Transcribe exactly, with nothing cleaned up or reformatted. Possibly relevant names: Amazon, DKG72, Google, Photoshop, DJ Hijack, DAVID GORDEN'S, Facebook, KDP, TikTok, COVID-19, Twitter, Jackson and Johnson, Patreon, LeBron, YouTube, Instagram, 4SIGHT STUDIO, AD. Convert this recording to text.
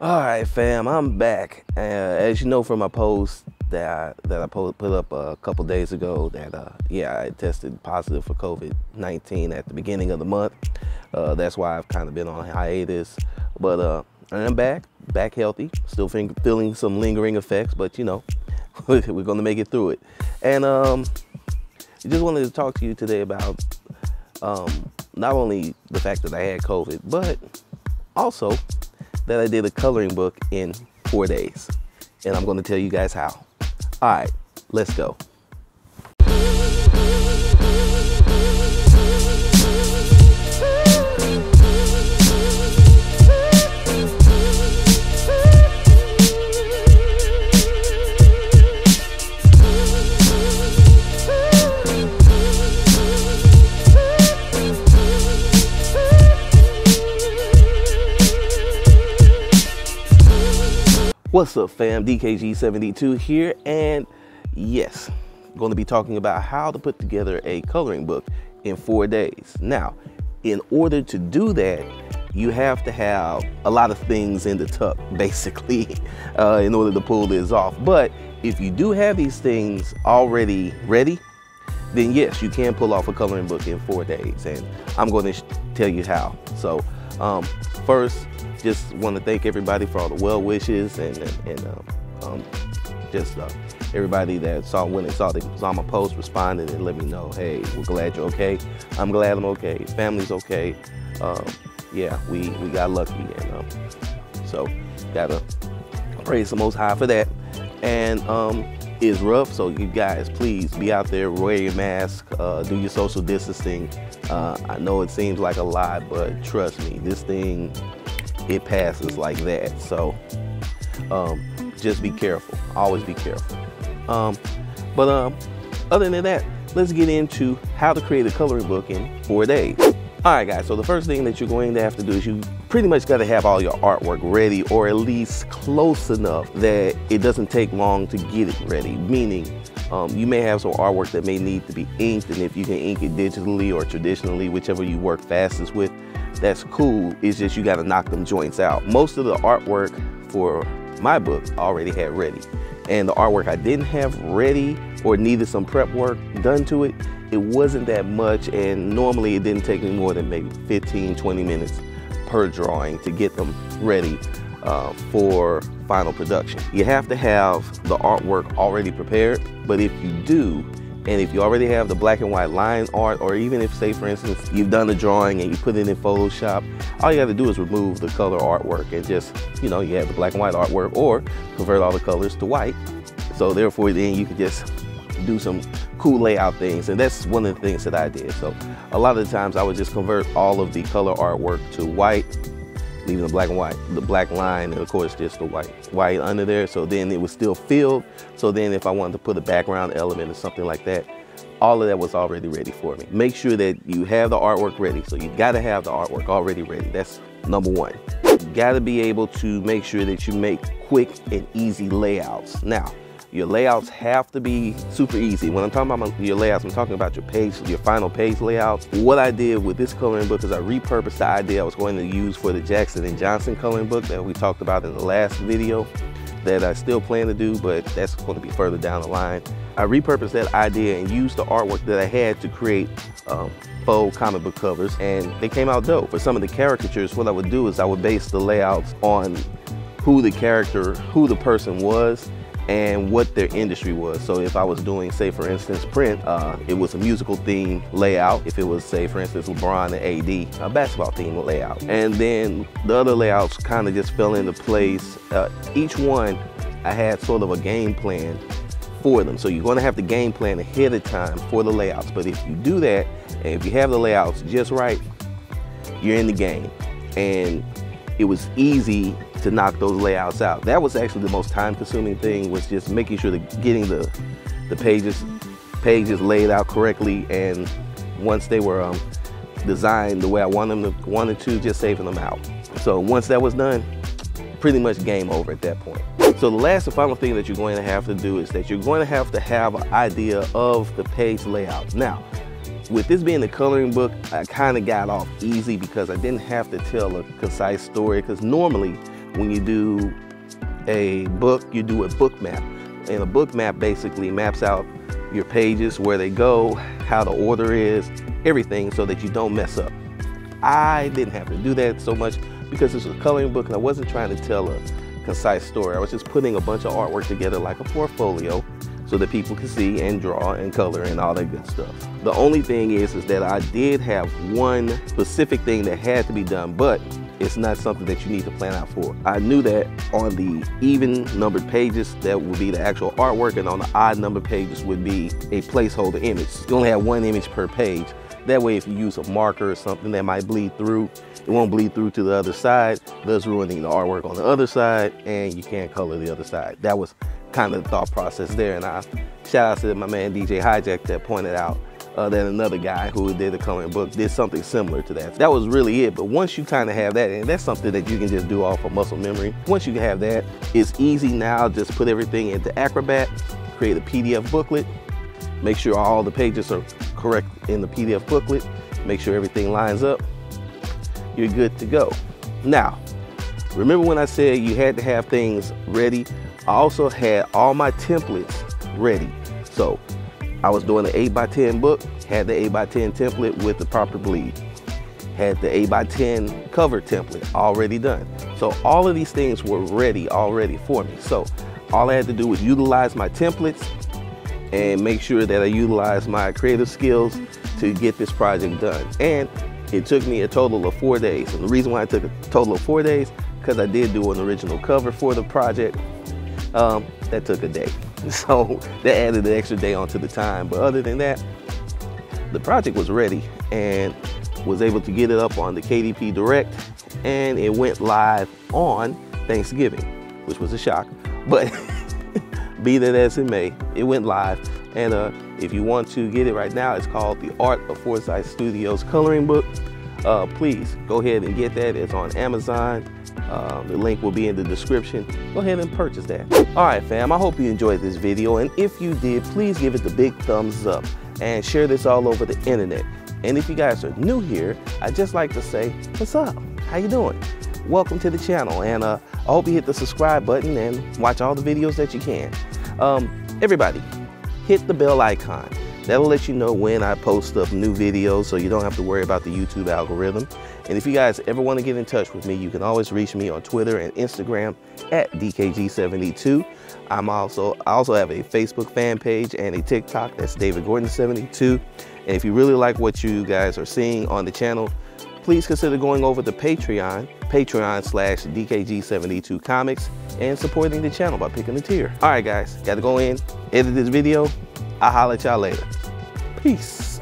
All right, fam, I'm back. Uh, as you know from my post that I, that I put up a couple days ago, that uh, yeah, I tested positive for COVID nineteen at the beginning of the month. Uh, that's why I've kind of been on hiatus, but uh, I'm back, back healthy, still feeling some lingering effects, but you know, we're gonna make it through it. And um, I just wanted to talk to you today about um, not only the fact that I had COVID, but also that I did a coloring book in four days. And I'm gonna tell you guys how. All right, let's go. What's up, fam? D K G seventy-two here, and yes, I'm going to be talking about how to put together a coloring book in four days. Now, in order to do that, you have to have a lot of things in the tuck, basically, uh, in order to pull this off. But if you do have these things already ready, then yes, you can pull off a coloring book in four days, and I'm going to tell you how. So, um, first, just want to thank everybody for all the well wishes and, and, and um, um, just uh, everybody that saw when and saw, the, saw my post, responded and let me know, hey, we're glad you're okay. I'm glad I'm okay. Family's okay. Um, yeah, we, we got lucky. And um, so gotta praise the Most High for that. And um, it's rough, so you guys, please be out there, wear your mask, uh, do your social distancing. Uh, I know it seems like a lot, but trust me, this thing, it passes like that. So um, just be careful, always be careful. Um, but um, other than that, let's get into how to create a coloring book in four days. All right, guys, so the first thing that you're going to have to do is you pretty much gotta have all your artwork ready, or at least close enough that it doesn't take long to get it ready. Meaning, um, you may have some artwork that may need to be inked, and if you can ink it digitally or traditionally, whichever you work fastest with, that's cool. It's just you got to knock them joints out. Most of the artwork for my book I already had ready, and the artwork I didn't have ready or needed some prep work done to it, it wasn't that much, and normally it didn't take me more than maybe fifteen, twenty minutes per drawing to get them ready uh, for final production. You have to have the artwork already prepared, but if you do, and if you already have the black and white line art, or even if, say, for instance, you've done the drawing and you put it in Photoshop, all you have to do is remove the color artwork and just, you know, you have the black and white artwork, or convert all the colors to white. So therefore, then you can just do some cool layout things. And that's one of the things that I did. So a lot of the times I would just convert all of the color artwork to white, leaving the black and white, the black line, and of course just the white white under there, so then it was still filled. So then if I wanted to put a background element or something like that, all of that was already ready for me. Make sure that you have the artwork ready. So you gotta have the artwork already ready. That's number one. You gotta be able to make sure that you make quick and easy layouts. Now, your layouts have to be super easy. When I'm talking about your layouts, I'm talking about your page, your final page layouts. What I did with this coloring book is I repurposed the idea I was going to use for the Jackson and Johnson coloring book that we talked about in the last video that I still plan to do, but that's going to be further down the line. I repurposed that idea and used the artwork that I had to create um, faux comic book covers, and they came out dope. For some of the caricatures, what I would do is I would base the layouts on who the character, who the person was, and what their industry was. So if I was doing, say for instance, print, uh, it was a musical theme layout. If it was, say for instance, LeBron and A D, a basketball theme layout. And then the other layouts kind of just fell into place. Uh, each one, I had sort of a game plan for them. So you're gonna have to game plan ahead of time for the layouts. But if you do that, and if you have the layouts just right, you're in the game. And it was easy to knock those layouts out. That was actually the most time-consuming thing, was just making sure that getting the the pages pages laid out correctly, and once they were um, designed the way I wanted them to, wanted to, just saving them out. So once that was done, pretty much game over at that point. So the last and final thing that you're going to have to do is that you're going to have to have an idea of the page layout. Now, with this being the coloring book, I kind of got off easy because I didn't have to tell a concise story, because normally When you do a book, you do a book map. And a book map basically maps out your pages, where they go, how the order is, everything, so that you don't mess up. I didn't have to do that so much because this was a coloring book and I wasn't trying to tell a concise story. I was just putting a bunch of artwork together like a portfolio so that people could see and draw and color and all that good stuff. The only thing is, is that I did have one specific thing that had to be done, but it's not something that you need to plan out for. I knew that on the even numbered pages, that would be the actual artwork, and on the odd numbered pages would be a placeholder image. You only have one image per page. That way, if you use a marker or something that might bleed through, it won't bleed through to the other side, thus ruining the artwork on the other side, and you can't color the other side. That was kind of the thought process there, and I shout out to my man D J Hijack that pointed out uh, that another guy who did the coloring book did something similar to that. That was really it, but once you kind of have that, and that's something that you can just do off of muscle memory. Once you have that, it's easy now, just put everything into Acrobat, create a P D F booklet, make sure all the pages are correct in the P D F booklet, make sure everything lines up, you're good to go. Now, remember when I said you had to have things ready? I also had all my templates ready. So I was doing the eight by ten book, had the eight by ten template with the proper bleed, had the eight by ten cover template already done. So all of these things were ready already for me. So all I had to do was utilize my templates and make sure that I utilized my creative skills to get this project done. And it took me a total of four days. And the reason why it took a total of four days, because I did do an original cover for the project. Um, that took a day. So that added an extra day onto the time. But other than that, the project was ready and was able to get it up on the K D P Direct, and it went live on Thanksgiving, which was a shock. But be that as it may, it went live. And uh, if you want to get it right now, it's called the Art of four sight Studio's Coloring Book. Uh, please go ahead and get that. It's on Amazon. Uh, the link will be in the description. Go ahead and purchase that. All right, fam, I hope you enjoyed this video, and if you did, please give it the big thumbs up and share this all over the internet. And if you guys are new here, I'd just like to say, what's up? How you doing? Welcome to the channel, and uh, I hope you hit the subscribe button and watch all the videos that you can. Um, everybody, hit the bell icon. That'll let you know when I post up new videos, so you don't have to worry about the YouTube algorithm. And if you guys ever want to get in touch with me, you can always reach me on Twitter and Instagram at D K G seventy-two. I'm also, I also have a Facebook fan page and a TikTok, that's David Gordon seventy-two. And if you really like what you guys are seeing on the channel, please consider going over to Patreon, Patreon slash D K G seventy-two Comics, and supporting the channel by picking a tier. All right, guys, got to go in, edit this video. I'll holler at y'all later. Peace.